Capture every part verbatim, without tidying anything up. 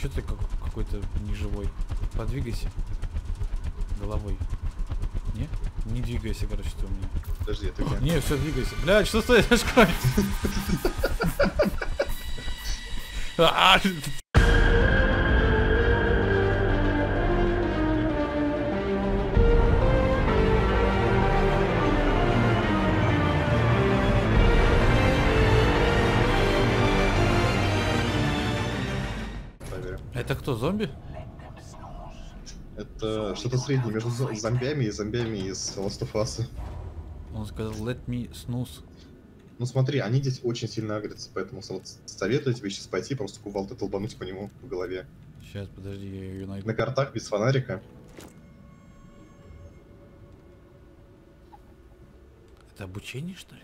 Че ты какой-то неживой? Подвигайся. Головой. Не? Не двигайся, короче, ты у меня. Подожди, это как? Не, все, двигайся. Бля, что стоит? Это кто, зомби? Это что-то среднее между зомбями и зомбями из Last of Us. Он сказал let me snooze. Ну смотри, они здесь очень сильно агрятся, поэтому советую тебе сейчас пойти, просто кувалдой долбануть по нему в голове. Сейчас, подожди, я ее найду. На картах без фонарика. Это обучение, что ли?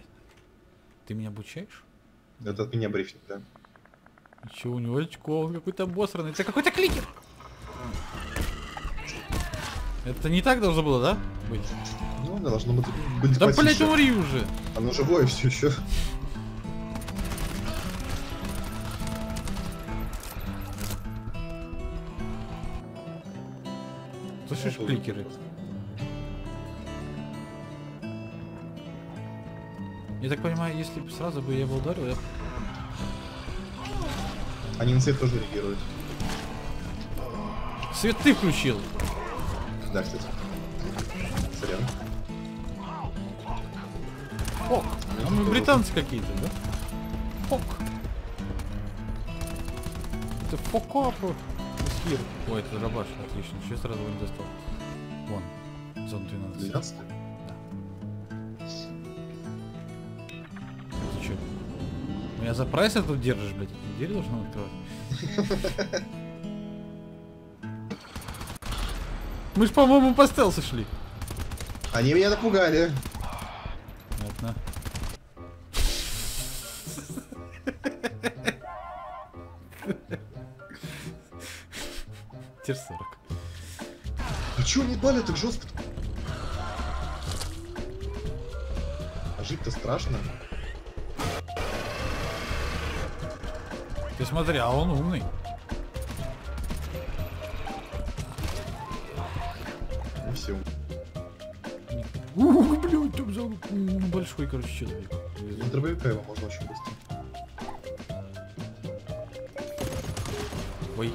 Ты меня обучаешь? Это от меня брифинг, да. Че, у него очко, какой-то обосранный. Это какой-то кликер! Это не так должно было, да? Быть? Ну, должно быть. Быть да, блять, умри уже! Оно живое все еще. Слышишь, ну, кликеры? Я так понимаю, если бы сразу бы я его ударил, я... Они на свет тоже реагируют. Свет ты включил! Да, кстати. Сорян. Ок! А мы британцы какие-то, да? Фок! Это фокапу! Ой, это рабаш, отлично. Сейчас сразу его не достал. Вон. Зон двенадцать. двенадцать? Да. Ты че? Меня за прайс тут держишь, блядь? Дверь должна открывать. Мы ж, по-моему, по стелсу шли. Они меня напугали. Ладно. Тир сорок. А чё они дали так жестко? А жить-то страшно. Ты смотри, а он умный. Ух, блядь, там за большой, короче, человек. На дробовика его можно очень быстро. Ой.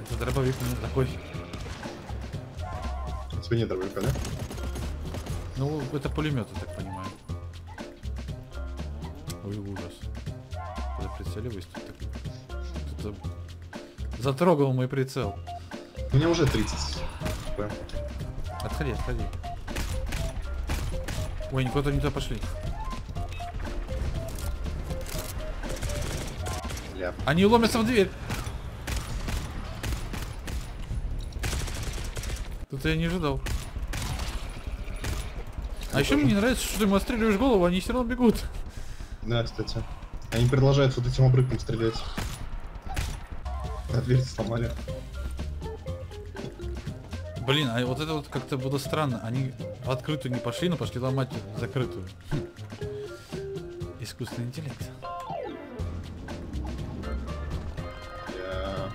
Это дробовик у меня такой. У тебя нет дробовика, да? Ну, это пулемет, я так понимаю. Ой, ужас. Когда прицеливаюсь, тут такой. Затрогал мой прицел. У меня уже тридцать. Да. Отходи, отходи. Ой, никуда не туда пошли. Ля. Они ломятся в дверь. Тут я не ожидал. А еще мне не нравится, что ты ему отстреливаешь голову, они все равно бегут. Да, кстати. Они продолжают вот этим обрывком стрелять. А дверь сломали. Блин, а вот это вот как-то было странно. Они в открытую не пошли, но пошли ломать закрытую. Хм. Искусственный интеллект. Я...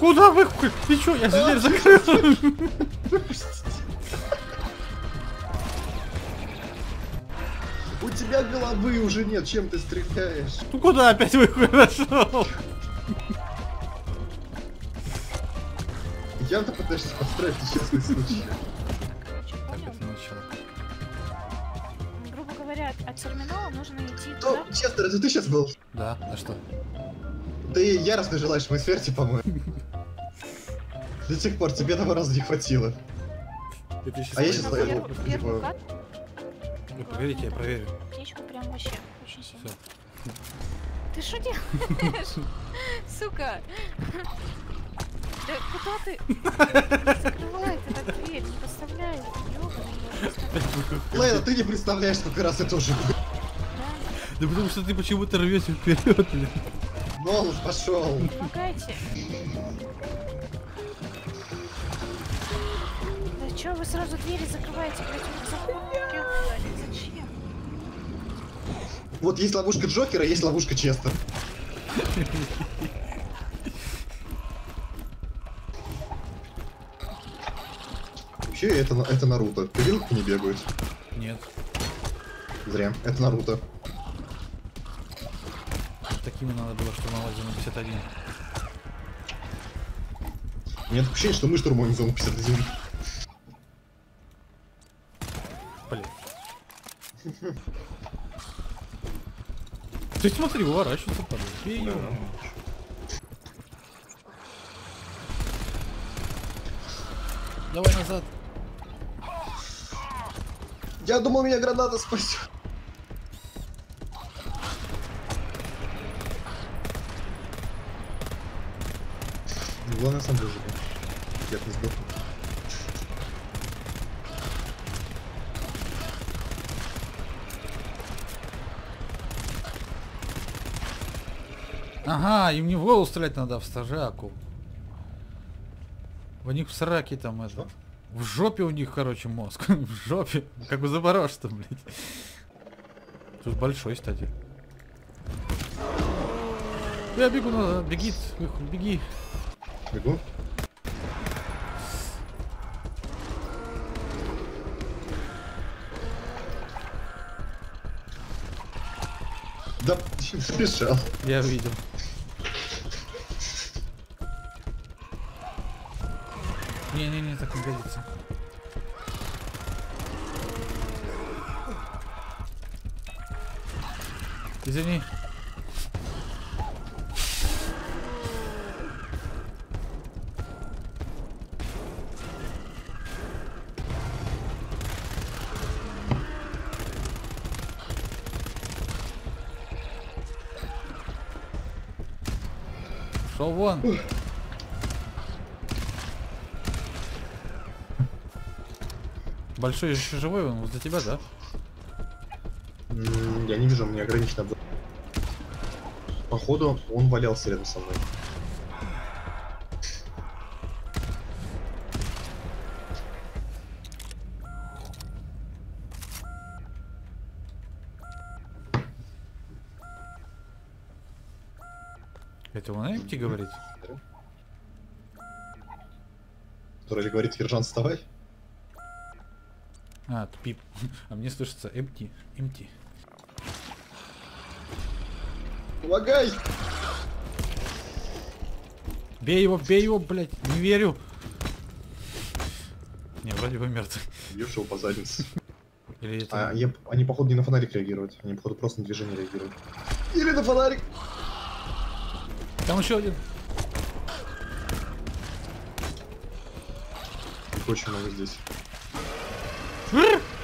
Куда вы? Ты чё? Я же дверь закрыл. У тебя головы уже нет, чем ты стреляешь? Ну куда опять выход нашел? Я-то пытаюсь подстроить несчастный случай. Так, это начало. Грубо говоря, от терминала нужно идти туда. Ну, честно, это ты сейчас был? Да, а что? Ты яростно желаешь моей смерти, по-моему. До сих пор тебе одного раза не хватило. А я сейчас пойду. Вы погодите, я проверю. Птичку прям вообще очень сильно. Ты что делаешь? Сука! Да куда ты? Закрывай ты так дверь, не представляю. Лейла, ты не представляешь, сколько раз я тоже буду. Да потому что ты почему-то рвешься вперед, блин. Нолус, пошел. Помогайте. Да че вы сразу двери закрываете, блядь, вы захуй. Зачем? Вот есть ловушка Джокера, есть ловушка Честера. Вообще это, это Наруто. Ты видел, как они бегают? Нет. Зря. Это Наруто. Такими надо было штурмовать зону пятьдесят один. У меня ощущение, что мы штурмуем зону пятьдесят один. Блин. Ты смотри, уворачивается, падает. Да. Давай назад. Я думал, меня граната спасет. Главное, сам выжил. Я не сдох. Ага, им не в голову стрелять надо, в стажаку. У них в сраке там это. В жопе у них, короче, мозг. В жопе. Как у Запорожца, блядь. Тут большой, кстати. Я бегу назад. Беги, беги. Бегу. Да, спешал. Я видел. Не-не-не, так не годится. Извини. Шел вон. Большой еще живой, он возле тебя, да? Я не вижу, у меня ограничено было. Походу, он валялся рядом со мной. Это он empty говорит? Который говорит, Ержан, вставай. А, пип. А мне слышится empty, empty. Помогай! Бей его, бей его, блядь, не верю. Не, вроде бы мертв. Бьешь его по заднице. Или это... а, они, они, походу, не на фонарик реагируют. Они, походу, просто на движение реагируют. Или на фонарик! Там еще один. Их очень много здесь.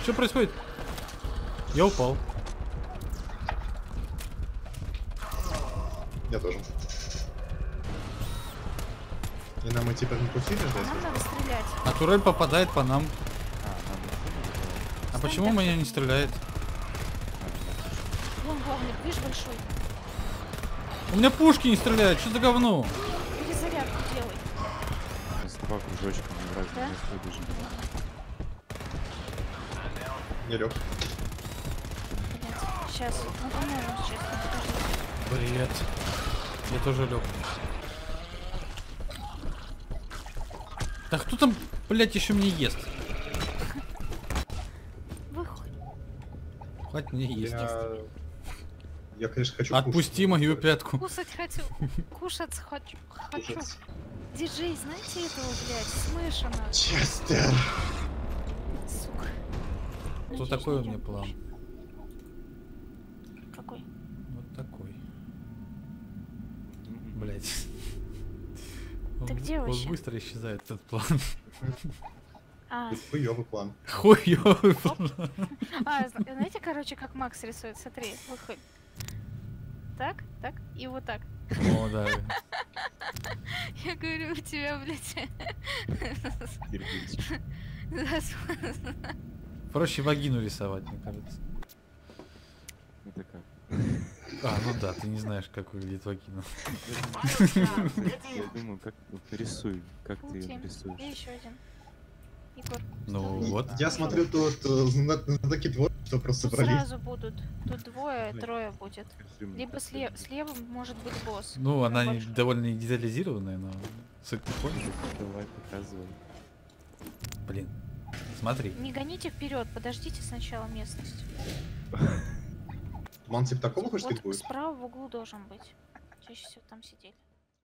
Что происходит? Я упал. Я тоже. И нам идти по пути или ждать? Нам надо стрелять. А турель попадает по нам. А, а почему меня не стреляет? Вон главный, видишь, большой. У меня пушки не стреляют, что за говно? Перезарядку делай. С тобой кружочком играть, да? Не лег. Сейчас, ну по-моему, честно. Привет. Я тоже лег. Да кто там, блядь, еще мне ест? Выходи. Хватит мне есть. Я, конечно, хочу. Отпусти кушать, мою пятку. Кушать хочу. Кушать хочу. Хочу. Диджей, знаете этого, блядь, смышано. Честер. Сука. Кто ну, такой у меня план? Какой? Вот такой. Блядь. Ты он, где он вообще? Быстро исчезает этот план. А. Хуёвый план. Хуёвый план. А, знаете, короче, как Макс рисует? Смотри, выходит. Так, так и вот так. О, да. Я говорю, у тебя, блядь. Проще вагину рисовать, мне кажется. Это как? А, ну да, ты не знаешь, как выглядит вагина. Я думаю, как рисуй, как ты ее рисуешь. Ну вот. Я смотрю, тут знаки творчества. Что просто брали? Сразу будут. Тут двое, трое будет. Либо с, лев... с левым может быть босс. Ну, она не, довольно детализированная, но... Давай, показывай. Блин, смотри. Не гоните вперед, подождите сначала местность. Мансип такого хочешь, ты будешь? Справа в углу должен быть. Чаще всего там сидели.